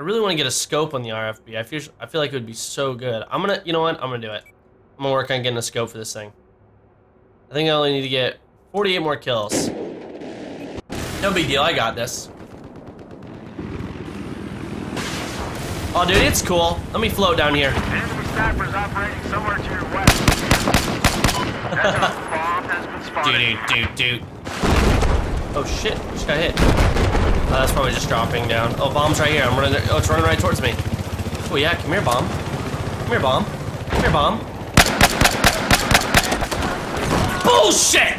I really want to get a scope on the RFB. I feel like it would be so good. I'm gonna, you know what? I'm gonna do it. I'm gonna work on getting a scope for this thing. I think I only need to get 48 more kills. No big deal. I got this. Oh, dude, it's cool. Let me float down here. Enemy snipers operating somewhere to your west. Bomb has been spotted. Dude. Oh shit! Just got hit. That's probably just dropping down. Oh, bomb's right here. I'm running. Oh, it's running right towards me. Oh yeah, come here, bomb. Come here, bomb. Come here, bomb. Bullshit!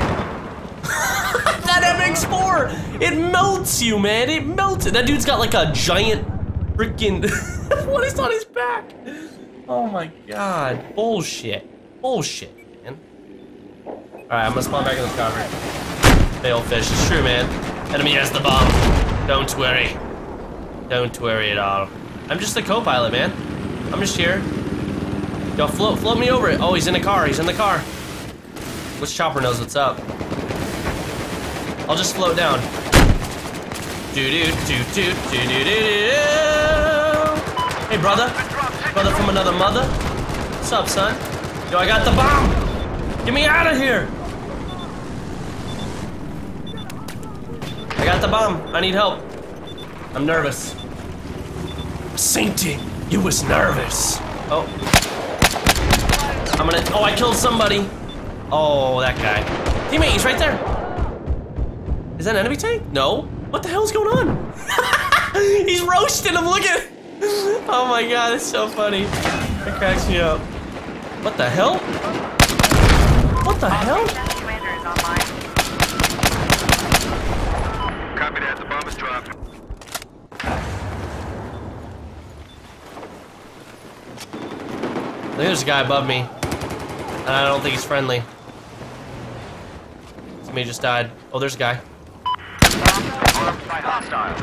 That MX4, it melts you, man. It melted. That dude's got like a giant freaking. What is on his back? Oh my god! Bullshit, man. All right, I'm gonna spawn back in this cover. Failfish, it's true, man. Enemy has the bomb. Don't worry at all. I'm just the co-pilot, man. I'm just here. Yo, float me over it. Oh, he's in the car. Which chopper knows what's up? I'll just float down. Hey, brother from another mother. What's up, son? Yo, I got the bomb. Get me out of here. I got the bomb. I need help. I'm nervous. Sainty, you was nervous. Oh. Oh, I killed somebody. Oh, that guy. Teammate, he's right there. Is that an enemy tank? No. What the hell's going on? He's roasting him. Look at. Oh my god, that's so funny. That cracks me up. What the hell? What the hell? Copy that. The bomb is dropped. There's a guy above me. And I don't think he's friendly. Somebody just died. Oh, there's a guy. Armed by hostiles.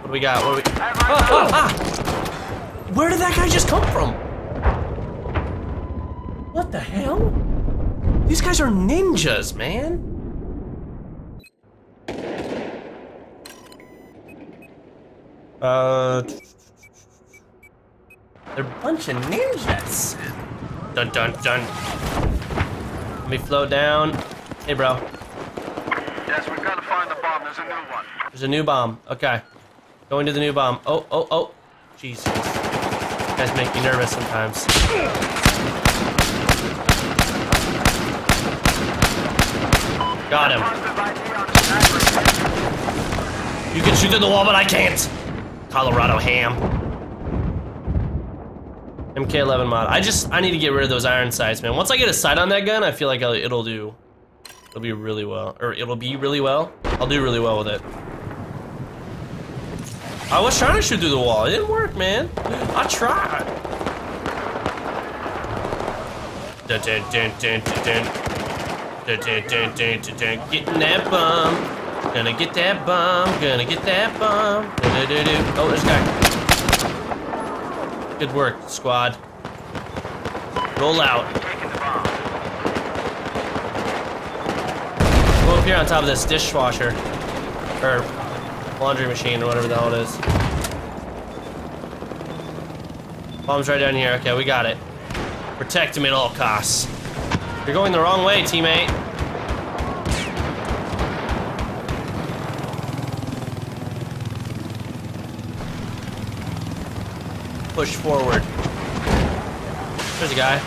What do we got? Where did that guy just come from? What the hell? These guys are ninjas, man. They're a bunch of ninjas. Dun. Let me float down. Hey, bro. Yes, we've got to find the bomb. There's a new one. There's a new bomb. Okay. Going to the new bomb. Oh. Jesus. You guys make me nervous sometimes. Got him. You can shoot through the wall, but I can't. Colorado Ham. MK11 mod. I need to get rid of those iron sights, man. Once I get a sight on that gun, I feel like it'll be really well. I'll do really well with it. I was trying to shoot through the wall. It didn't work, man. I tried. Getting that bomb. Gonna get that bomb, gonna get that bomb. Oh, there's a guy. Good work, squad. Roll out. Go up here on top of this dishwasher. Or laundry machine or whatever the hell it is. Bomb's right down here. Okay, we got it. Protect him at all costs. You're going the wrong way, teammate. Push forward. There's a guy.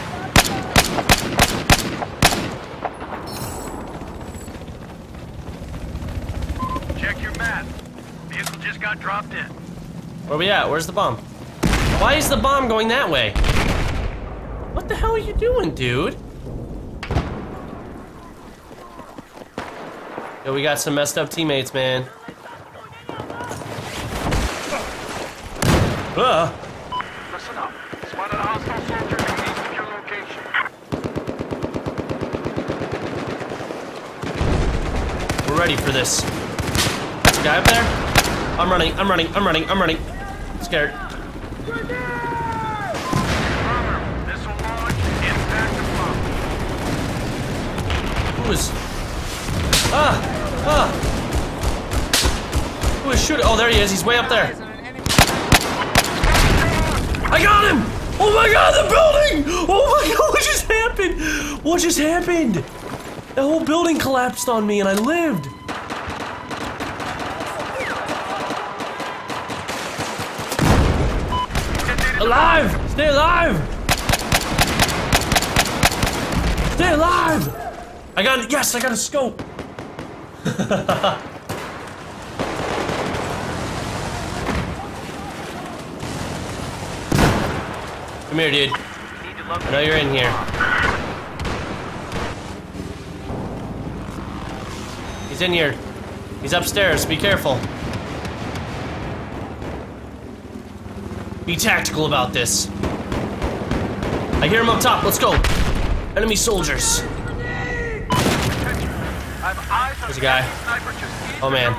Check your map. Vehicle just got dropped in. Where we at? Where's the bomb? Why is the bomb going that way? What the hell are you doing, dude? Yo, we got some messed up teammates, man. Ready for this. That's a guy up there. I'm running. I'm scared. Who is? shoot it. Oh, there he is. He's way up there. I got him! Oh my god, the building! Oh my god, what just happened? What just happened? The whole building collapsed on me and I lived. Alive! Stay alive! Stay alive! I got it. Yes, I got a scope. Come here, dude. I know you're in here. He's in here. He's upstairs. Be careful. Be tactical about this. I hear him up top. Let's go. Enemy soldiers. There's a guy. Oh man.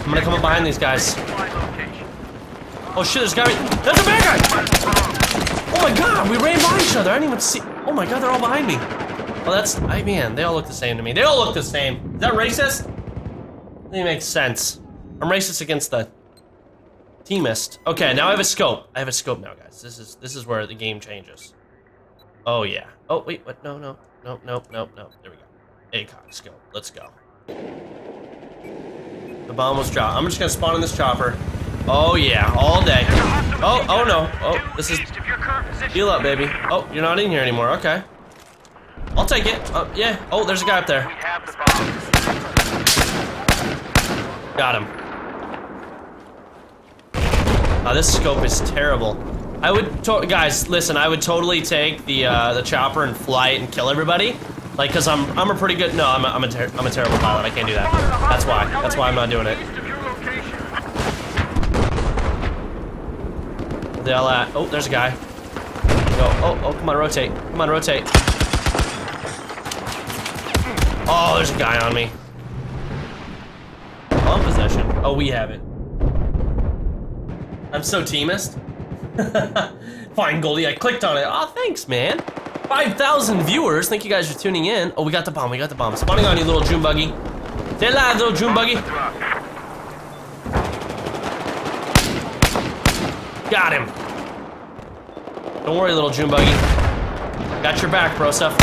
I'm gonna come up behind these guys. Oh shit, there's a guy right... That's a bad guy! Oh my god, we ran by each other. I didn't even see... Oh my god, they're all behind me. Well, that's... I mean, they all look the same to me. They all look the same. Is that racist? That doesn't make sense. I'm racist against the... teamist. Okay, now I have a scope. I have a scope now, guys. This is where the game changes. Oh yeah. Oh wait, what? No. There we go. ACOG scope. Let's go. The bomb was dropped. I'm just gonna spawn in this chopper. Oh yeah, all day. Oh, oh no. Oh, this is... Heal up, baby. Oh, you're not in here anymore. Okay. I'll take it. Oh, yeah. Oh, there's a guy up there. Got him. Oh, this scope is terrible. I would... Guys, listen, I would totally take the chopper and fly it and kill everybody. Like, cause I'm a pretty good... No, I'm a terrible pilot. I can't do that. That's why. That's why I'm not doing it. They all at. Oh, there's a guy. Go. Oh, oh, come on, rotate. Come on, rotate. Oh, there's a guy on me. Bomb possession. Oh, we have it. I'm so teamist. Fine, Goldie. I clicked on it. Aw, oh, thanks, man. 5,000 viewers. Thank you guys for tuning in. Oh, we got the bomb. We got the bomb. Spawning on you, little Junebuggy. Stay alive, little Junebuggy. Got him. Don't worry, little Junebuggy. Got your back, Broseph.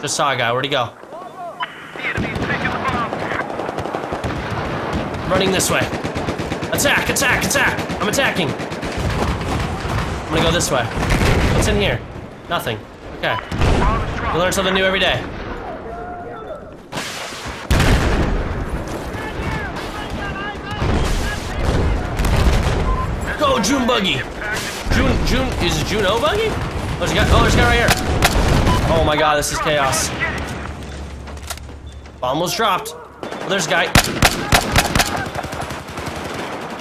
Just saw a guy. Where'd he go? Running this way. Attack, attack, attack. I'm attacking. I'm gonna go this way. What's in here? Nothing. Okay. You learn something new every day. Go, Junebuggy! Is it Junebuggy? Oh, there's a guy. Oh, there's a guy right here. Oh my god, this is chaos. Bomb was dropped. Oh, there's a guy.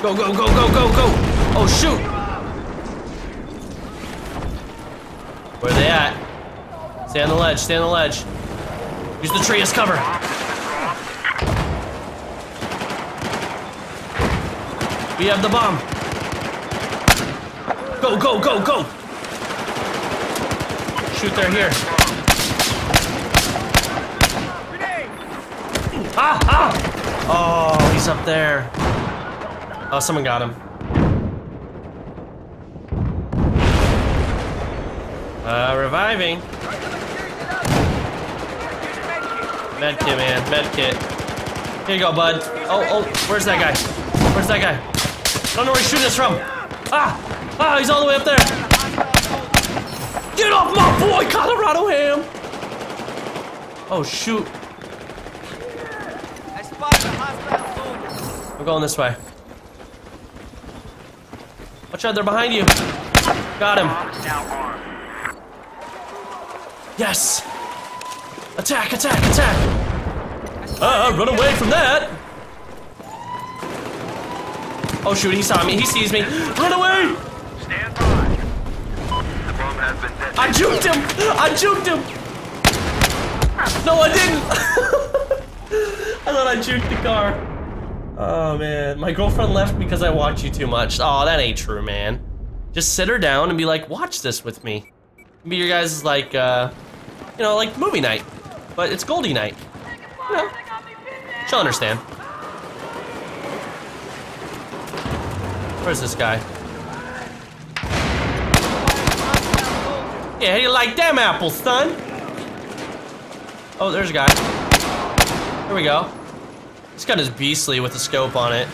Go, go, go, go, go, go! Oh, shoot! Where are they at? Stay on the ledge, stay on the ledge. Use the tree as cover. We have the bomb. Go, go, go, go! Shoot, they're here. Ah, ah! Oh, he's up there. Oh, someone got him. Reviving. Medkit, man, medkit. Here you go, bud. Oh, oh, where's that guy? Where's that guy? I don't know where he's shooting us from. Ah! Ah, he's all the way up there. Get off my boy, Colorado Ham! Oh, shoot. I'm going this way. Watch out, they're behind you. Got him. Yes! Attack, attack, attack! Run away from that! Oh, shoot, he saw me. He sees me. Run away! I juked him! I juked him! No, I didn't! I thought I juked the car. Oh, man. My girlfriend left because I watch you too much. Oh, that ain't true, man. Just sit her down and be like, watch this with me. Be your guys' like, you know, like movie night. But it's Goldie night. You know, She'll understand. Where's this guy? Yeah, how you like them apples, son? Oh, there's a guy. There we go. This gun is beastly with the scope on it.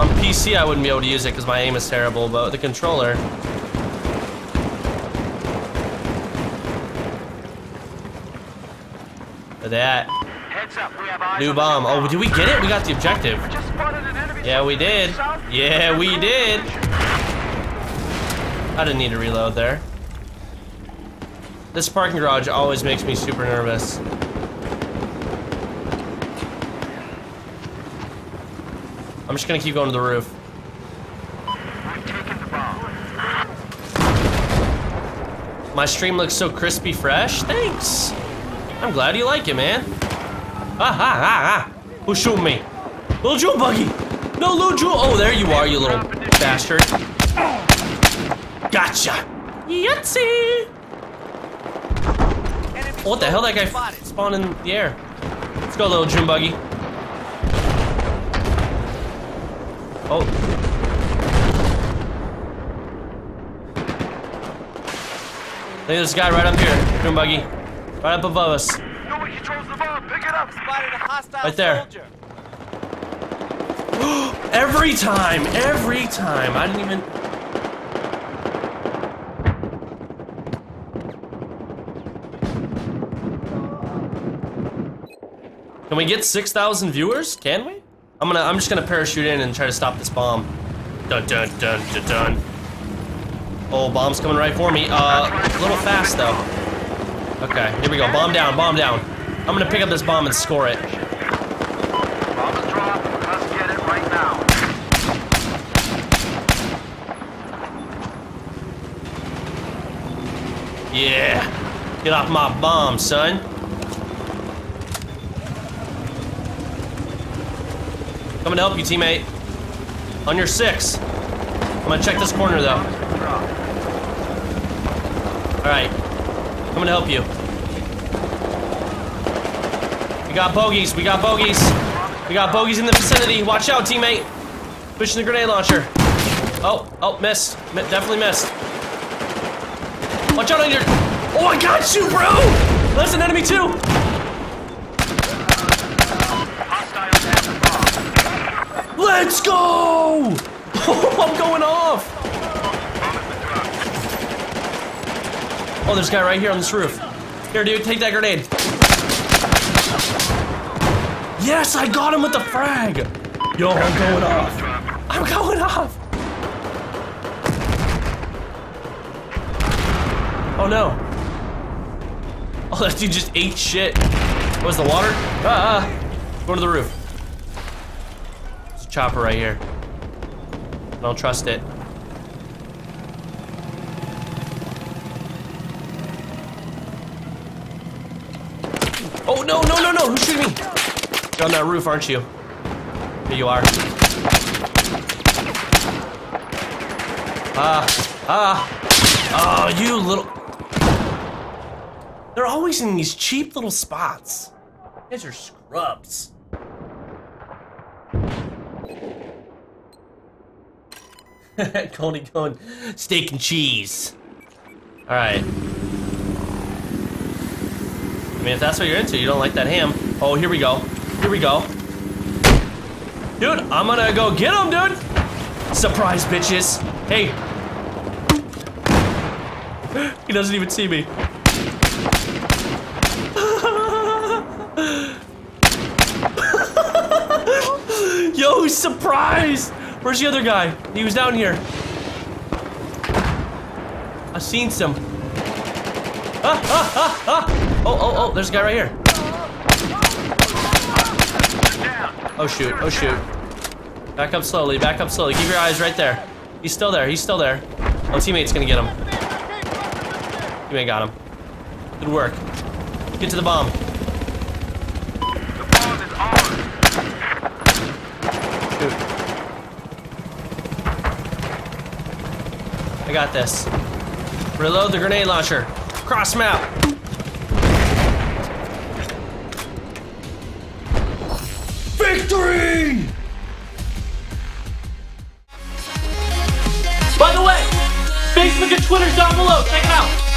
On PC, I wouldn't be able to use it because my aim is terrible, but with the controller... Look at that. Heads up, we have eyes. New bomb. Oh, did we get it? We got the objective. Yeah, we did. Yeah, we did. I didn't need to reload there. This parking garage always makes me super nervous. I'm just gonna keep going to the roof. We've taken the bomb. My stream looks so crispy fresh. Thanks. I'm glad you like it, man. Who shooting me? Little Junebuggy. No, little June. Oh, there you are, you little bastard. Gotcha. Yahtzee. Oh, what the hell? That guy spawned in the air. Let's go, little Junebuggy. Oh. Look at this guy right up here, Junebuggy. Right up above us. No one controls the bomb. Pick it up. Spotted a hostile right there. Soldier. Every time. Every time. I didn't even... Can we get 6,000 viewers? Can we? I'm just gonna parachute in and try to stop this bomb. Dun dun dun dun dun. Oh, bomb's coming right for me. A little fast though. Okay, here we go. Bomb down, bomb down. I'm gonna pick up this bomb and score it. Bomb is dropped. Let's get it right now. Yeah. Get off my bomb, son. Coming to help you, teammate. On your 6. I'm gonna check this corner, though. Alright. I'm gonna help you. We got bogeys, we got bogeys. We got bogeys in the vicinity. Watch out, teammate. Pushing the grenade launcher. Oh, missed. Definitely missed. Watch out on your... Oh, I got you, bro! That's an enemy, too! Let's go! I'm going off! Oh, there's a guy right here on this roof. Here, dude, take that grenade. Yes, I got him with the frag. Yo, I'm going off. I'm going off. Oh, no. Oh, that dude just ate shit. What was the water? Go to the roof. There's a chopper right here. I don't trust it. Oh, no, no, no, no, who's shooting me? You're on that roof, aren't you? Here you are. Oh, you little... They're always in these cheap little spots. These are scrubs. Goldie going, steak and cheese. All right. I mean, if that's what you're into, you don't like that ham. Oh, here we go. Here we go. Dude, I'm gonna go get him, dude. Surprise, bitches. Hey. He doesn't even see me. Yo, surprise. Where's the other guy? He was down here. I seen some. Oh, there's a guy right here. Oh, shoot. Oh, shoot. Back up slowly. Back up slowly. Keep your eyes right there. He's still there. He's still there. Oh, teammate's gonna get him. Teammate got him. Good work. Get to the bomb. The bomb is ours. Shoot. I got this. Reload the grenade launcher. Cross map. Twitter's down below. Check it out.